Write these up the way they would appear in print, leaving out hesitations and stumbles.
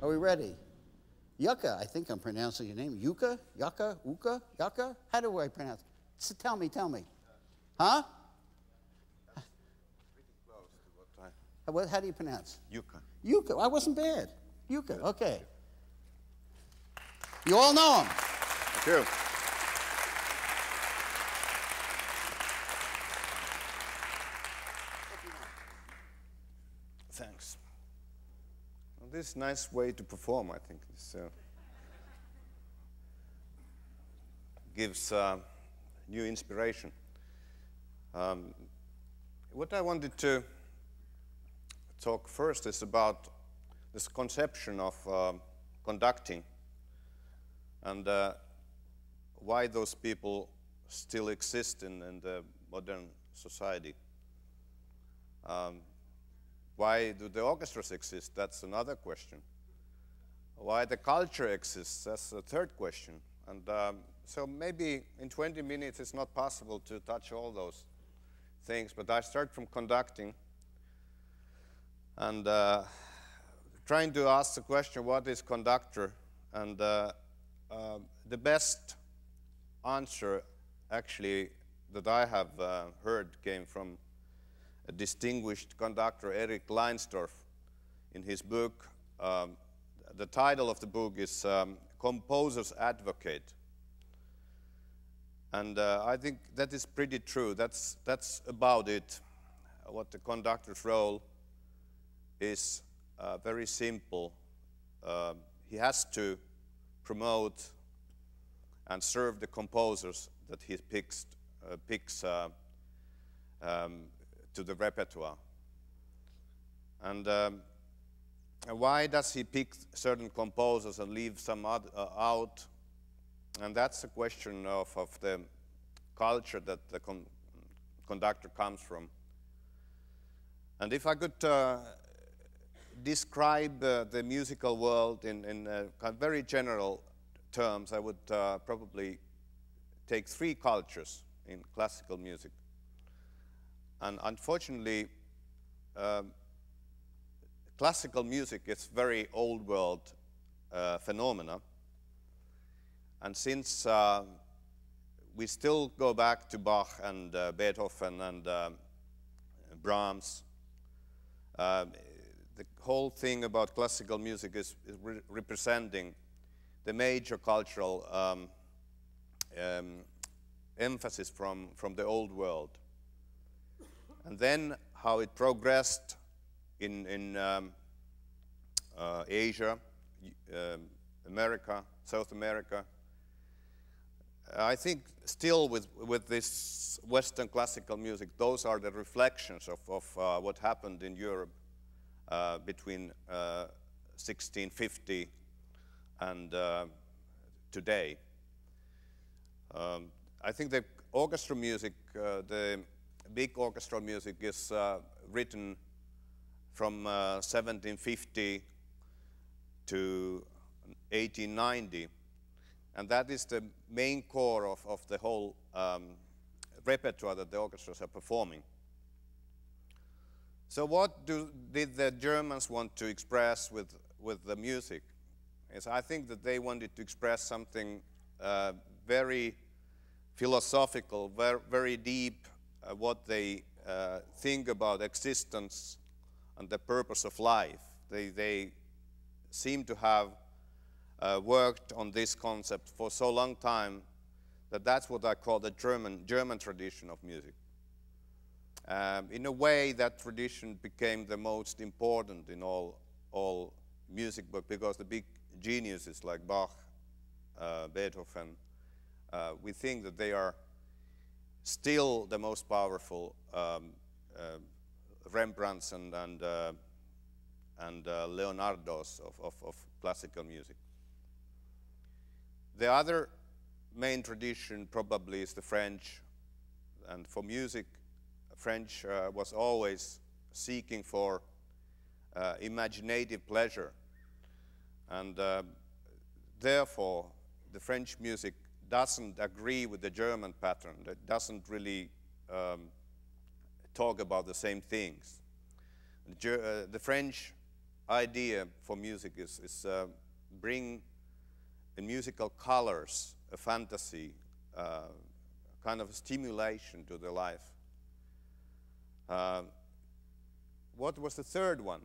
Are we ready? Yucca, I think I'm pronouncing your name. Yucca? Yucca? Uka? Yucca? How do I pronounce it? Tell me, tell me. Huh? That's pretty close to what I... How do you pronounce? Yucca. Yucca. I wasn't bad. Yucca. Okay. You all know him. True. Thanks. Well, this is a nice way to perform, I think. This gives new inspiration. What I wanted to talk first is about this conception of conducting and why those people still exist in the modern society. Why do the orchestras exist? That's another question. Why the culture exists? That's the third question. And so maybe in 20 minutes it's not possible to touch all those things, but I start from conducting and trying to ask the question, what is conductor? And the best answer actually that I have heard came from a distinguished conductor, Eric Leinsdorf, in his book. The title of the book is Composer's Advocate. And I think that is pretty true. That's about it. What the conductor's role is very simple. He has to promote and serve the composers that he picks, to the repertoire. And why does he pick certain composers and leave some other, out? And that's a question of the culture that the conductor comes from. And if I could describe the musical world in very general terms, I would probably take three cultures in classical music. And unfortunately, classical music is very old world phenomena. And since we still go back to Bach and Beethoven and Brahms, the whole thing about classical music is representing the major cultural emphasis from the old world. And then how it progressed in Asia, America, South America. I think still with this Western classical music, those are the reflections of what happened in Europe between 1650 and today. I think the orchestra music, the big orchestral music is written from 1750 to 1890, and that is the main core of the whole repertoire that the orchestras are performing. So what did the Germans want to express with the music? Yes, I think that they wanted to express something very philosophical, very deep, what they think about existence and the purpose of life. They seem to have worked on this concept for so long time that that's what I call the German tradition of music. In a way, that tradition became the most important in all music books, because the big geniuses like Bach, Beethoven, we think that they are still the most powerful Rembrandts and Leonardos of classical music. The other main tradition probably is the French, and for music, French was always seeking for imaginative pleasure, and therefore the French music doesn't agree with the German pattern. That doesn't really talk about the same things. The French idea for music is bring in musical colors a fantasy, kind of stimulation to the life. What was the third one?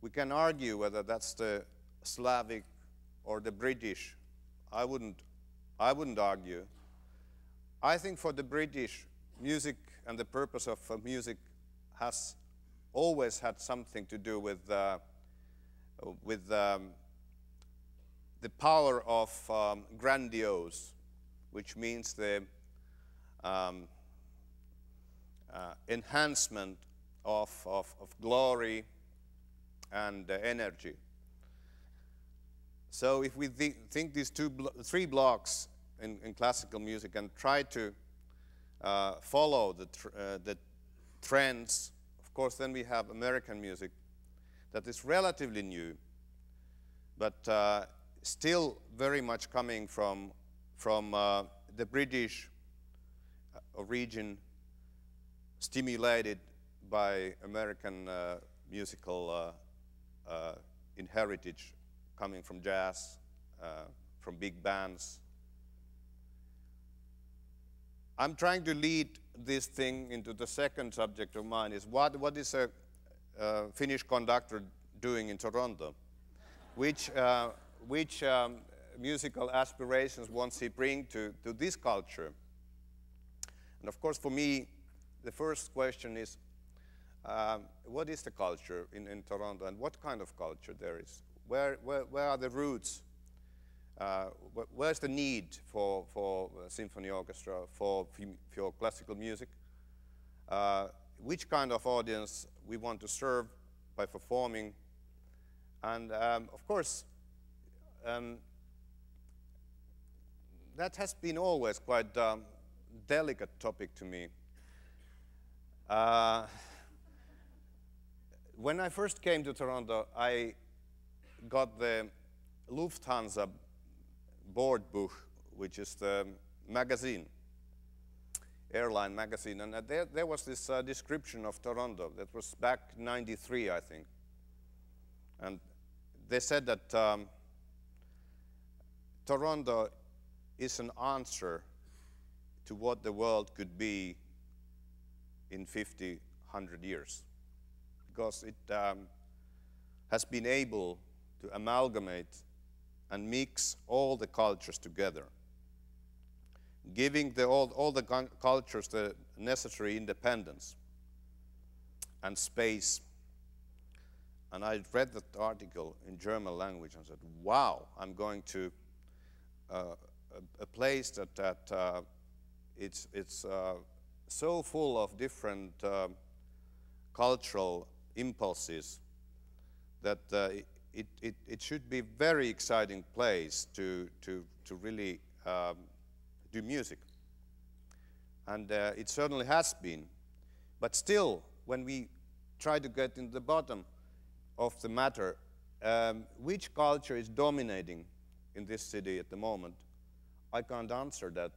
We can argue whether that's the Slavic or the British. I wouldn't argue. I think for the British, music and the purpose of music has always had something to do with the power of grandiose, which means the enhancement of glory and energy. So if we think these three blocks in classical music and try to follow the trends, of course, then we have American music that is relatively new, but still very much coming from the British origin, stimulated by American musical heritage, coming from jazz, from big bands. I'm trying to lead this thing into the second subject of mine, is what is a Finnish conductor doing in Toronto? Which musical aspirations wants he bring to this culture? And of course, for me, the first question is, what is the culture in Toronto, and what kind of culture there is? Where are the roots? Where's the need for symphony orchestra, for classical music? Which kind of audience we want to serve by performing? And of course, that has been always quite a delicate topic to me. When I first came to Toronto, I got the Lufthansa board book, which is the magazine, airline magazine, and there was this description of Toronto that was back '93, I think, and they said that Toronto is an answer to what the world could be in 50, 100 years, because it has been able to amalgamate and mix all the cultures together, giving all the cultures the necessary independence and space. And I read that article in German language and said, wow, I'm going to a place that it's so full of different cultural impulses that it should be a very exciting place to really do music. And it certainly has been. But still, when we try to get in the bottom of the matter, which culture is dominating in this city at the moment, I can't answer that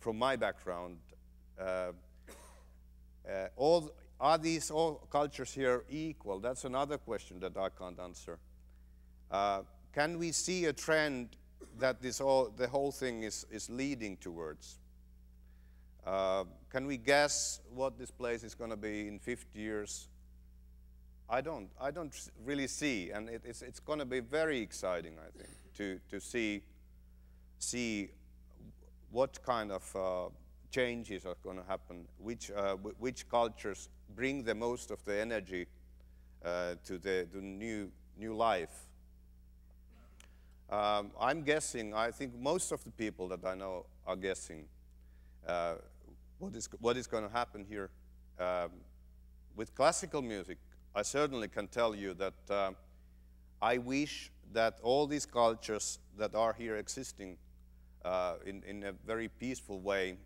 from my background. Are these all cultures here equal? That's another question that I can't answer. Can we see a trend that the whole thing is leading towards? Can we guess what this place is going to be in 50 years? I don't really see, and it's going to be very exciting, I think, to see what kind of changes are going to happen, which cultures bring the most of the energy to the new life. I'm guessing, I think most of the people that I know are guessing what is going to happen here. With classical music, I certainly can tell you that I wish that all these cultures that are here existing in a very peaceful way.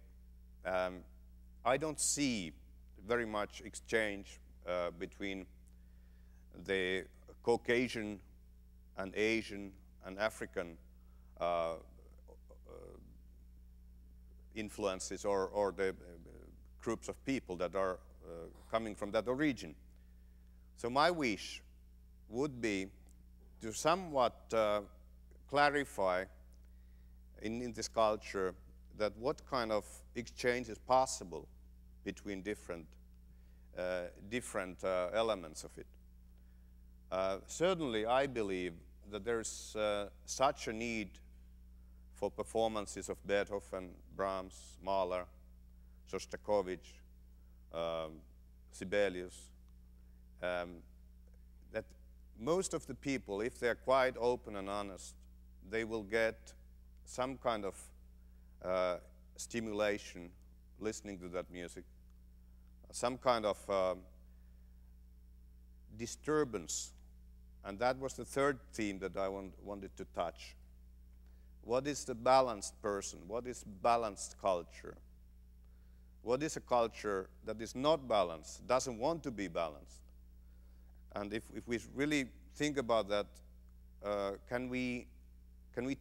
I don't see very much exchange between the Caucasian and Asian and African influences or the groups of people that are coming from that origin. So my wish would be to somewhat clarify in this culture that what kind of exchange is possible between different elements of it. Certainly, I believe that there's such a need for performances of Beethoven, Brahms, Mahler, Shostakovich, Sibelius, that most of the people, if they're quite open and honest, they will get some kind of stimulation listening to that music, some kind of disturbance. And that was the third theme that I wanted to touch. What is the balanced person? What is balanced culture? What is a culture that is not balanced, doesn't want to be balanced? And if we really think about that, can we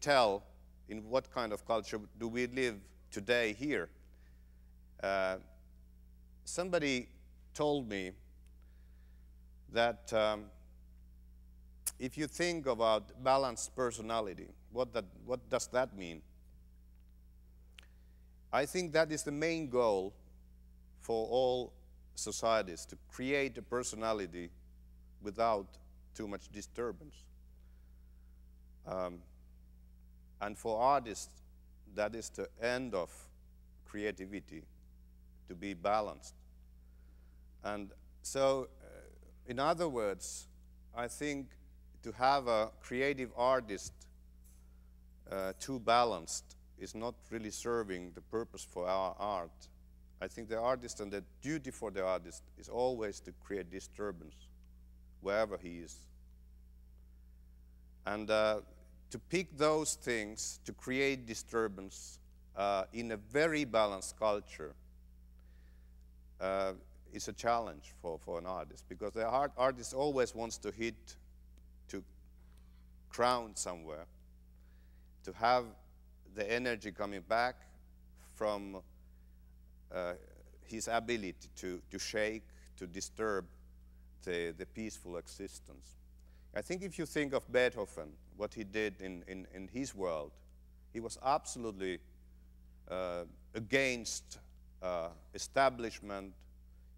tell in what kind of culture do we live today here? Somebody told me that if you think about balanced personality, what does that mean? I think that is the main goal for all societies, to create a personality without too much disturbance. And for artists, that is the end of creativity, to be balanced. And so, in other words, I think to have a creative artist too balanced is not really serving the purpose for our art. I think the artist and the duty for the artist is always to create disturbance wherever he is. And to pick those things, to create disturbance in a very balanced culture is a challenge for an artist, because the artist always wants to hit to ground somewhere, to have the energy coming back from his ability to shake, to disturb the peaceful existence. I think if you think of Beethoven, what he did in his world, he was absolutely against establishment.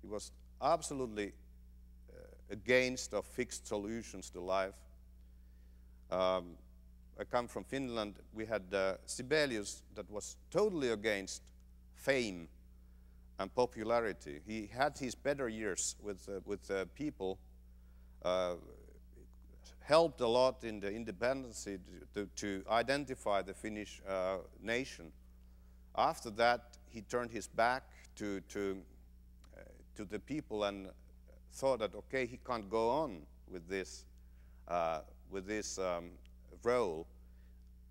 He was absolutely against of fixed solutions to life. I come from Finland. We had Sibelius that was totally against fame and popularity. He had his better years with people, helped a lot in the independence to identify the Finnish nation. After that, he turned his back to the people and thought that, okay, he can't go on with this role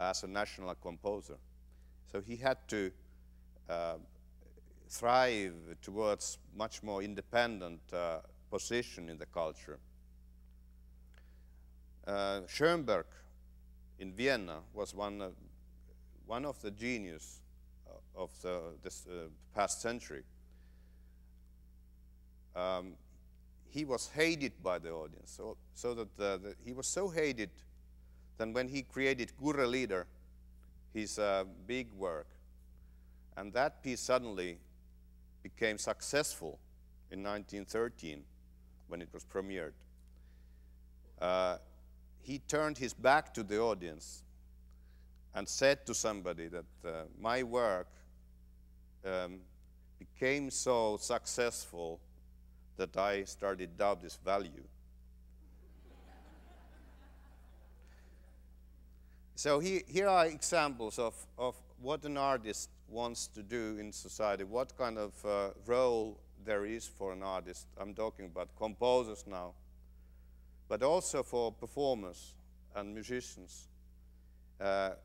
as a national composer. So he had to thrive towards much more independent position in the culture. Schoenberg in Vienna was one of the genius of this past century. He was hated by the audience, so that he was so hated that when he created Gurre Lieder, his big work, and that piece suddenly became successful in 1913 when it was premiered. He turned his back to the audience and said to somebody that my work became so successful that I started to doubt its value. So here are examples of what an artist wants to do in society, what kind of role there is for an artist. I'm talking about composers now, but also for performers and musicians. I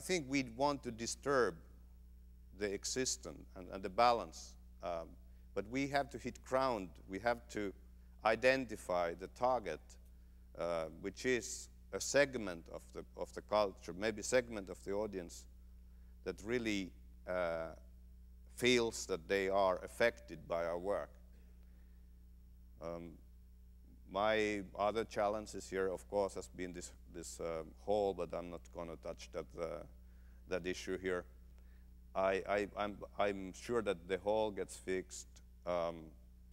think we'd want to disturb the existence and the balance, but we have to hit ground. We have to identify the target, which is a segment of the culture, maybe segment of the audience that really feels that they are affected by our work. My other challenges here, of course, has been this hole, but I'm not going to touch that issue here. I'm sure that the hole gets fixed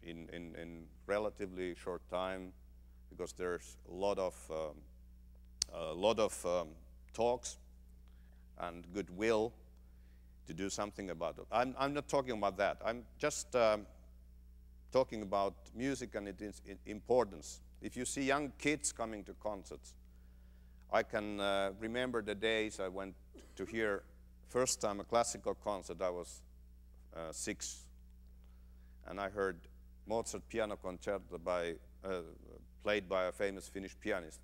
in relatively short time, because there's a lot of talks and goodwill to do something about it. I'm not talking about that. I'm just talking about music and its importance. If you see young kids coming to concerts, I can remember the days I went to hear first time a classical concert. I was 6, and I heard Mozart piano concerto played by a famous Finnish pianist.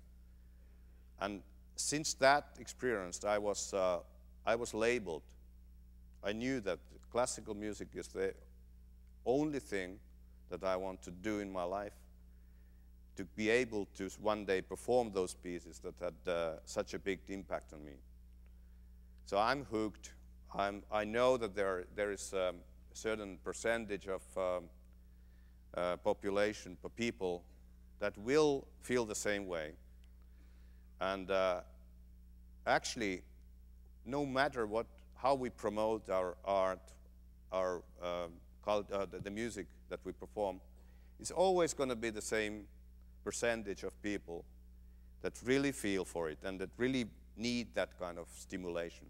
And since that experience, I was labeled. I knew that classical music is the only thing that I want to do in my life, to be able to one day perform those pieces that had such a big impact on me. So I'm hooked. I know that there is a certain percentage of population, people, that will feel the same way. And actually, no matter how we promote our art, our the music that we perform, it's always going to be the same percentage of people that really feel for it and that really need that kind of stimulation.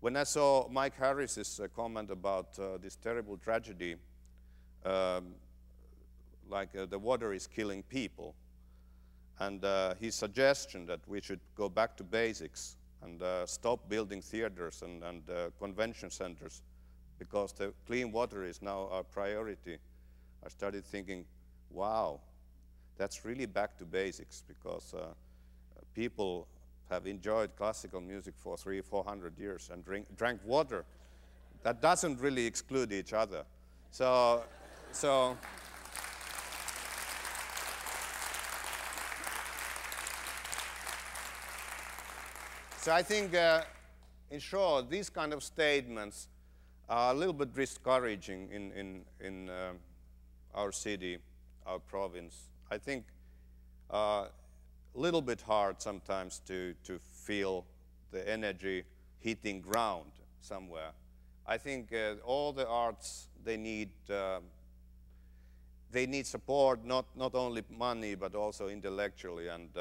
When I saw Mike Harris's comment about this terrible tragedy, the water is killing people, and his suggestion that we should go back to basics and stop building theaters and convention centers, because the clean water is now our priority, I started thinking, wow, that's really back to basics, because people have enjoyed classical music for 300 or 400 years and drank water. That doesn't really exclude each other. So I think, in short, these kind of statements are a little bit discouraging in our city, our province. I think a little bit hard sometimes to feel the energy hitting ground somewhere. I think all the arts, they need support, not only money, but also intellectually, and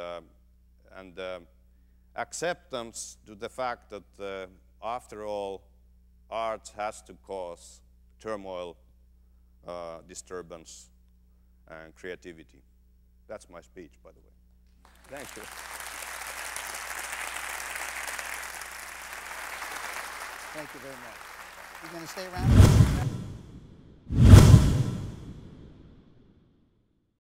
acceptance to the fact that, after all, art has to cause turmoil, disturbance, and creativity. That's my speech, by the way. Thank you. Thank you very much. You going to stay around?